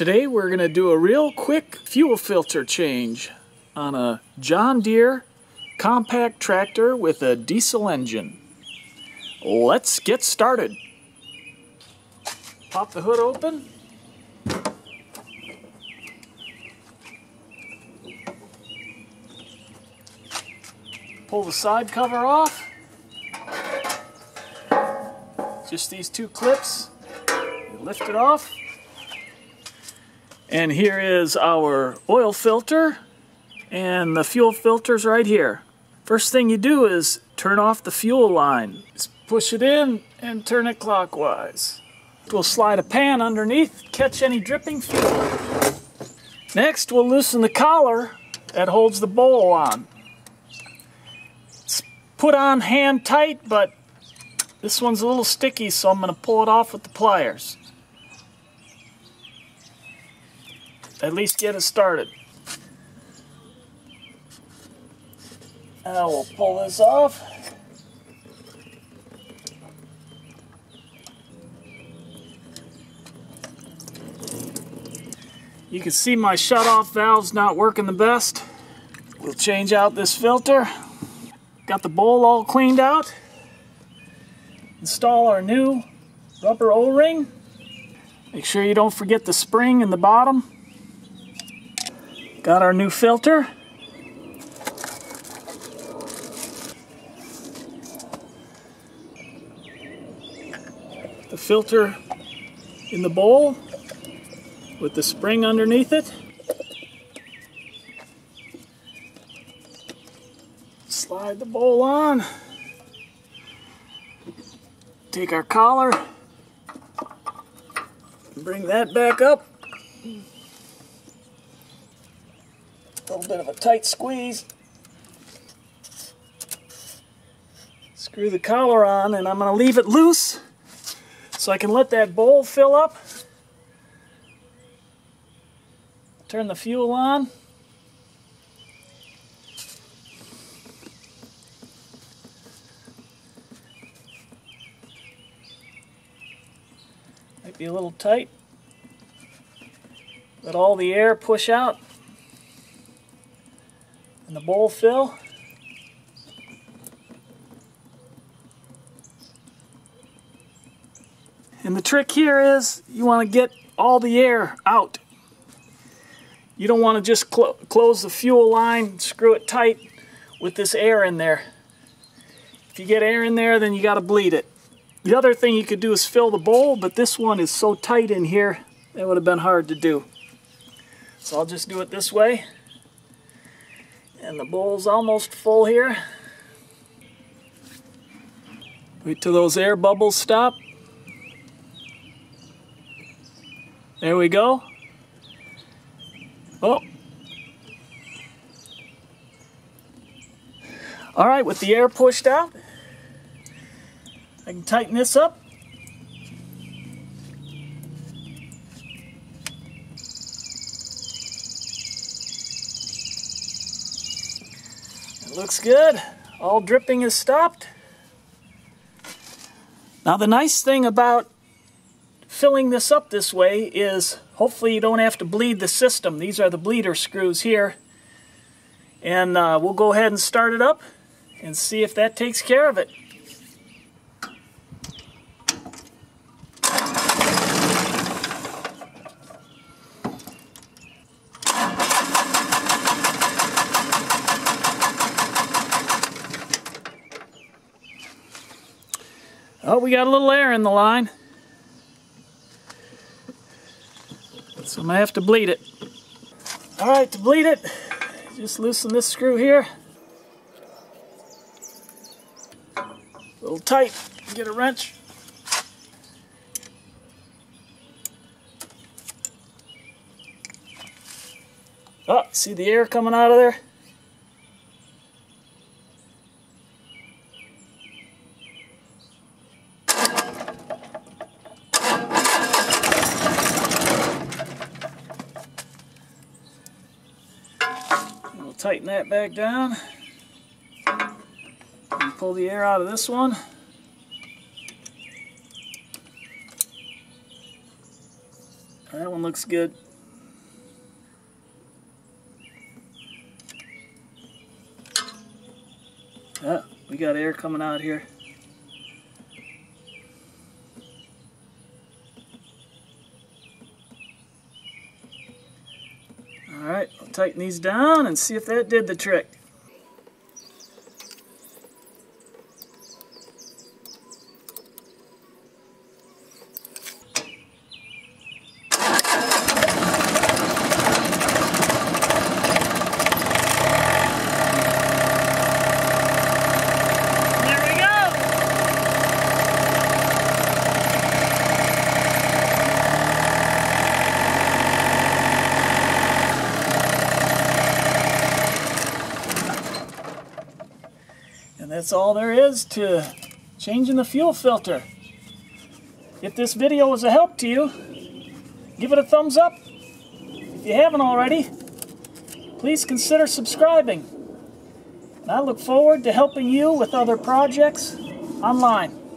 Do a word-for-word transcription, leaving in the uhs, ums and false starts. Today we're going to do a real quick fuel filter change on a John Deere compact tractor with a diesel engine. Let's get started. Pop the hood open. Pull the side cover off. Just these two clips. Lift it off. And here is our oil filter and the fuel filter's right here. First thing you do is turn off the fuel line. Just push it in and turn it clockwise. We'll slide a pan underneath, catch any dripping fuel. Next, we'll loosen the collar that holds the bowl on. It's put on hand tight, but this one's a little sticky, so I'm going to pull it off with the pliers. At least get it started. Now we'll pull this off. You can see my shutoff valve's not working the best. We'll change out this filter. Got the bowl all cleaned out. Install our new rubber O-ring. Make sure you don't forget the spring in the bottom. Got our new filter. The filter in the bowl with the spring underneath it. Slide the bowl on. Take our collar and bring that back up. A little bit of a tight squeeze. Screw the collar on, and I'm going to leave it loose so I can let that bowl fill up. Turn the fuel on. Might be a little tight. Let all the air push out. And the bowl fill. And the trick here is you want to get all the air out. You don't want to just cl- close the fuel line, screw it tight with this air in there. If you get air in there, then you got to bleed it. The other thing you could do is fill the bowl, but this one is so tight in here, that would have been hard to do. So I'll just do it this way. And the bowl's almost full here. Wait till those air bubbles stop. There we go. Oh. All right, with the air pushed out, I can tighten this up. Looks good. All dripping is stopped. Now the nice thing about filling this up this way is hopefully you don't have to bleed the system. These are the bleeder screws here. And uh, we'll go ahead and start it up and see if that takes care of it. Oh, we got a little air in the line, so I'm going to have to bleed it. Alright, to bleed it, just loosen this screw here. A little tight, get a wrench. Oh, see the air coming out of there? Tighten that back down and pull the air out of this one. That one looks good. got air coming out here. Alright, I'll tighten these down and see if that did the trick. That's all there is to changing the fuel filter. If this video was a help to you, give it a thumbs up. If you haven't already, please consider subscribing. And I look forward to helping you with other projects online.